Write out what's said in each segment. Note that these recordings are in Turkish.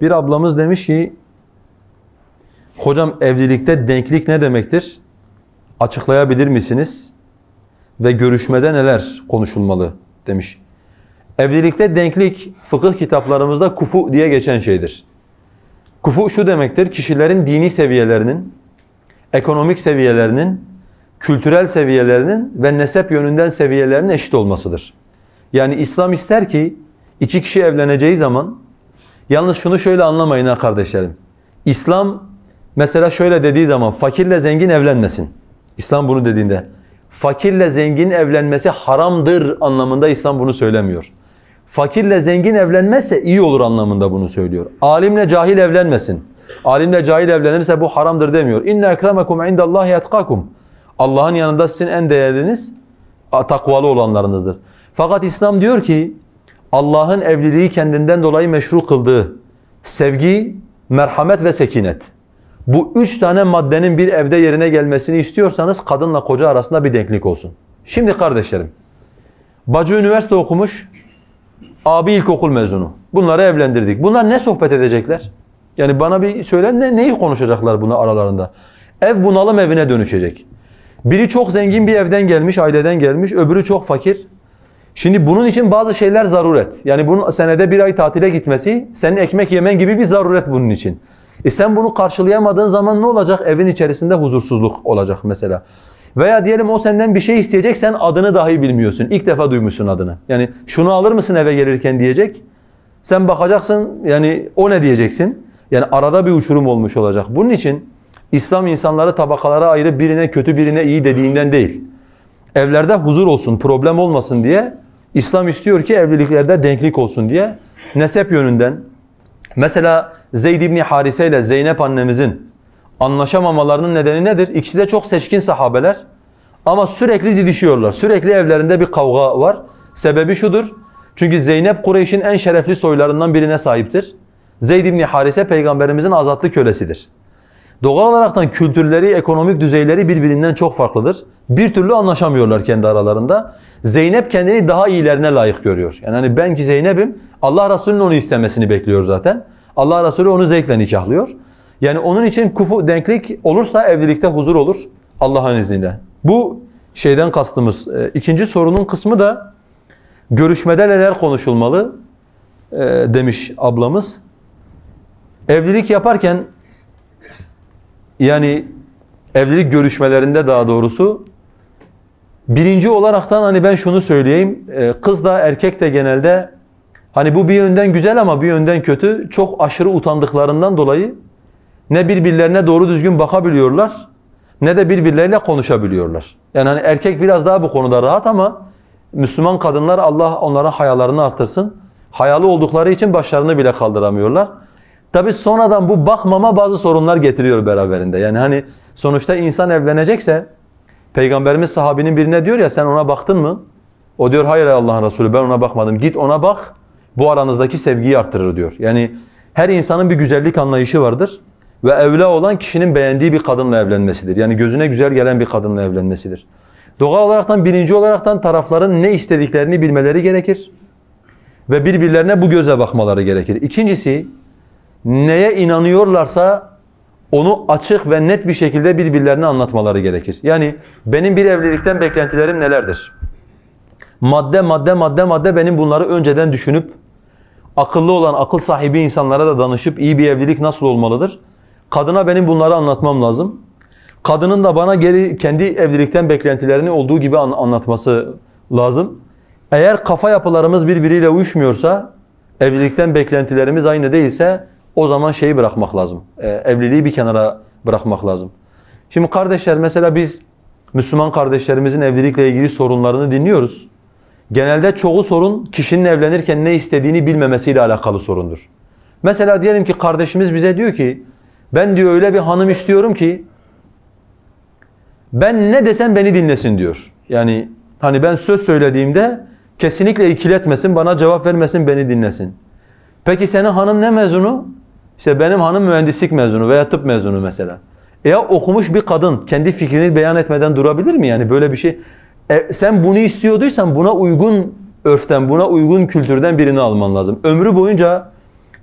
Bir ablamız demiş ki, hocam evlilikte denklik ne demektir? Açıklayabilir misiniz? Ve görüşmede neler konuşulmalı demiş. Evlilikte denklik fıkıh kitaplarımızda kufuh diye geçen şeydir. Kufuh şu demektir, kişilerin dini seviyelerinin, ekonomik seviyelerinin, kültürel seviyelerinin ve nesep yönünden seviyelerinin eşit olmasıdır. Yani İslam ister ki iki kişi evleneceği zaman, yalnız şunu şöyle anlamayın ha kardeşlerim. İslam mesela şöyle dediği zaman fakirle zengin evlenmesin. İslam bunu dediğinde fakirle zengin evlenmesi haramdır anlamında İslam bunu söylemiyor. Fakirle zengin evlenmezse iyi olur anlamında bunu söylüyor. Alimle cahil evlenmesin. Alimle cahil evlenirse bu haramdır demiyor. İnne ekramekum indallahi etkakum. Allah'ın yanında sizin en değerliniz takvalı olanlarınızdır. Fakat İslam diyor ki Allah'ın evliliği kendinden dolayı meşru kıldığı sevgi, merhamet ve sekinet. Bu üç tane maddenin bir evde yerine gelmesini istiyorsanız kadınla koca arasında bir denklik olsun. Şimdi kardeşlerim, bacı üniversite okumuş, abi ilkokul mezunu. Bunları evlendirdik. Bunlar ne sohbet edecekler? Yani bana bir söyle, neyi konuşacaklar bunu aralarında? Ev bunalım evine dönüşecek. Biri çok zengin bir evden gelmiş, aileden gelmiş, öbürü çok fakir. Şimdi bunun için bazı şeyler zaruret. Yani bunun senede bir ay tatile gitmesi, senin ekmek yemen gibi bir zaruret bunun için. Sen bunu karşılayamadığın zaman ne olacak? Evin içerisinde huzursuzluk olacak mesela. Veya diyelim o senden bir şey isteyecek, sen adını dahi bilmiyorsun. İlk defa duymuşsun adını. Yani şunu alır mısın eve gelirken diyecek. Sen bakacaksın yani o ne diyeceksin? Yani arada bir uçurum olmuş olacak. Bunun için İslam insanları tabakalara ayırıp birine kötü birine iyi dediğinden değil. Evlerde huzur olsun, problem olmasın diye İslam istiyor ki evliliklerde denklik olsun diye nesep yönünden. Mesela Zeyd ibni Harise ile Zeynep annemizin anlaşamamalarının nedeni nedir? İkisi de çok seçkin sahabeler ama sürekli didişiyorlar. Sürekli evlerinde bir kavga var. Sebebi şudur. Çünkü Zeynep Kureyş'in en şerefli soylarından birine sahiptir. Zeyd ibni Harise peygamberimizin azatlı kölesidir. Doğal olaraktan kültürleri, ekonomik düzeyleri birbirinden çok farklıdır. Bir türlü anlaşamıyorlar kendi aralarında. Zeynep kendini daha iyilerine layık görüyor. Yani hani ben ki Zeynep'im, Allah Resulü'nün onu istemesini bekliyor zaten. Allah Resulü onu zevkle nikahlıyor. Yani onun için kufuh denklik olursa evlilikte huzur olur Allah'ın izniyle. Bu şeyden kastımız. İkinci sorunun kısmı da görüşmede neler konuşulmalı demiş ablamız. Evlilik yaparken yani evlilik görüşmelerinde daha doğrusu birinci olaraktan hani ben şunu söyleyeyim. Kız da erkek de genelde hani bu bir yönden güzel ama bir yönden kötü. Çok aşırı utandıklarından dolayı ne birbirlerine doğru düzgün bakabiliyorlar ne de birbirleriyle konuşabiliyorlar. Yani hani erkek biraz daha bu konuda rahat ama Müslüman kadınlar Allah onların hayalarını artırsın. Hayalı oldukları için başlarını bile kaldıramıyorlar. Tabi sonradan bu bakmama bazı sorunlar getiriyor beraberinde. Yani hani sonuçta insan evlenecekse Peygamberimiz sahabinin birine diyor ya sen ona baktın mı? O diyor hayır Allah'ın Resulü ben ona bakmadım. Git ona bak bu aranızdaki sevgiyi arttırır diyor. Yani her insanın bir güzellik anlayışı vardır. Ve evla olan kişinin beğendiği bir kadınla evlenmesidir. Yani gözüne güzel gelen bir kadınla evlenmesidir. Doğal olaraktan birinci olaraktan tarafların ne istediklerini bilmeleri gerekir. Ve birbirlerine bu göze bakmaları gerekir. İkincisi neye inanıyorlarsa onu açık ve net bir şekilde birbirlerine anlatmaları gerekir. Yani benim bir evlilikten beklentilerim nelerdir? Madde benim bunları önceden düşünüp akıllı olan akıl sahibi insanlara da danışıp iyi bir evlilik nasıl olmalıdır? Kadına benim bunları anlatmam lazım. Kadının da bana kendi evlilikten beklentilerini olduğu gibi anlatması lazım. Eğer kafa yapılarımız birbiriyle uyuşmuyorsa, evlilikten beklentilerimiz aynı değilse o zaman şeyi bırakmak lazım. Evliliği bir kenara bırakmak lazım. Şimdi kardeşler mesela biz Müslüman kardeşlerimizin evlilikle ilgili sorunlarını dinliyoruz. Genelde çoğu sorun kişinin evlenirken ne istediğini bilmemesiyle alakalı sorundur. Mesela diyelim ki kardeşimiz bize diyor ki ben diyor öyle bir hanım istiyorum ki ben ne desem beni dinlesin diyor. Yani hani ben söz söylediğimde kesinlikle ikiletmesin, bana cevap vermesin, beni dinlesin. Peki senin hanım ne mezunu? İşte benim hanım mühendislik mezunu veya tıp mezunu mesela. Ya okumuş bir kadın kendi fikrini beyan etmeden durabilir mi? Yani böyle bir şey. Sen bunu istiyorduysan buna uygun örften, buna uygun kültürden birini alman lazım. Ömrü boyunca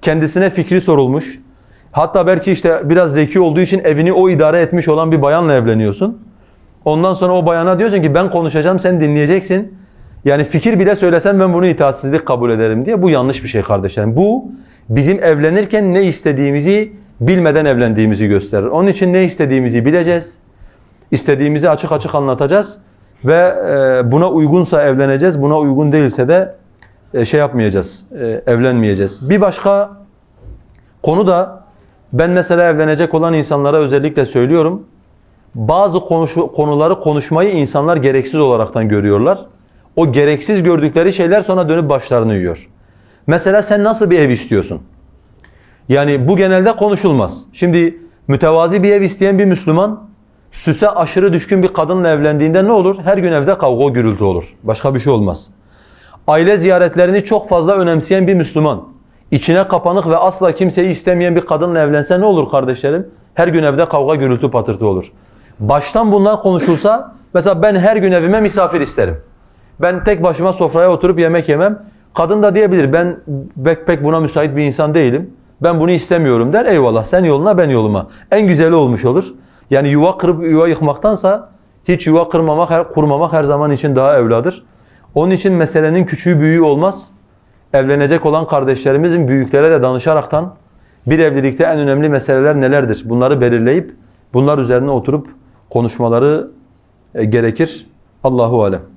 Kendisine fikri sorulmuş. Hatta belki işte biraz zeki olduğu için evini o idare etmiş olan bir bayanla evleniyorsun. Ondan sonra o bayana diyorsun ki ben konuşacağım, sen dinleyeceksin. Yani fikir bile söylesen ben bunu itaatsizlik kabul ederim diye. Bu yanlış bir şey kardeşlerim. Bu bizim evlenirken ne istediğimizi bilmeden evlendiğimizi gösterir. Onun için ne istediğimizi bileceğiz. İstediğimizi açık açık anlatacağız. Ve buna uygunsa evleneceğiz. Buna uygun değilse de şey yapmayacağız, evlenmeyeceğiz. Bir başka konu da ben mesela evlenecek olan insanlara özellikle söylüyorum. Bazı konuları konuşmayı insanlar gereksiz olaraktan görüyorlar. O gereksiz gördükleri şeyler sonra dönüp başlarını yiyor. Mesela sen nasıl bir ev istiyorsun? Yani bu genelde konuşulmaz. Şimdi mütevazi bir ev isteyen bir Müslüman, süse aşırı düşkün bir kadınla evlendiğinde ne olur? Her gün evde kavga gürültü olur. Başka bir şey olmaz. Aile ziyaretlerini çok fazla önemseyen bir Müslüman, içine kapanık ve asla kimseyi istemeyen bir kadınla evlense ne olur kardeşlerim? Her gün evde kavga gürültü patırtı olur. Baştan bunlar konuşulsa, mesela ben her gün evime misafir isterim. Ben tek başıma sofraya oturup yemek yemem. Kadın da diyebilir ben pek buna müsait bir insan değilim. Ben bunu istemiyorum der. Eyvallah, sen yoluna ben yoluma. En güzeli olmuş olur. Yani yuva kırıp yuva yıkmaktansa hiç yuva kurmamak her zaman için daha evladır. Onun için meselenin küçüğü büyüğü olmaz. Evlenecek olan kardeşlerimizin büyüklere de danışaraktan bir evlilikte en önemli meseleler nelerdir? Bunları belirleyip bunlar üzerine oturup konuşmaları gerekir. Allahu alem.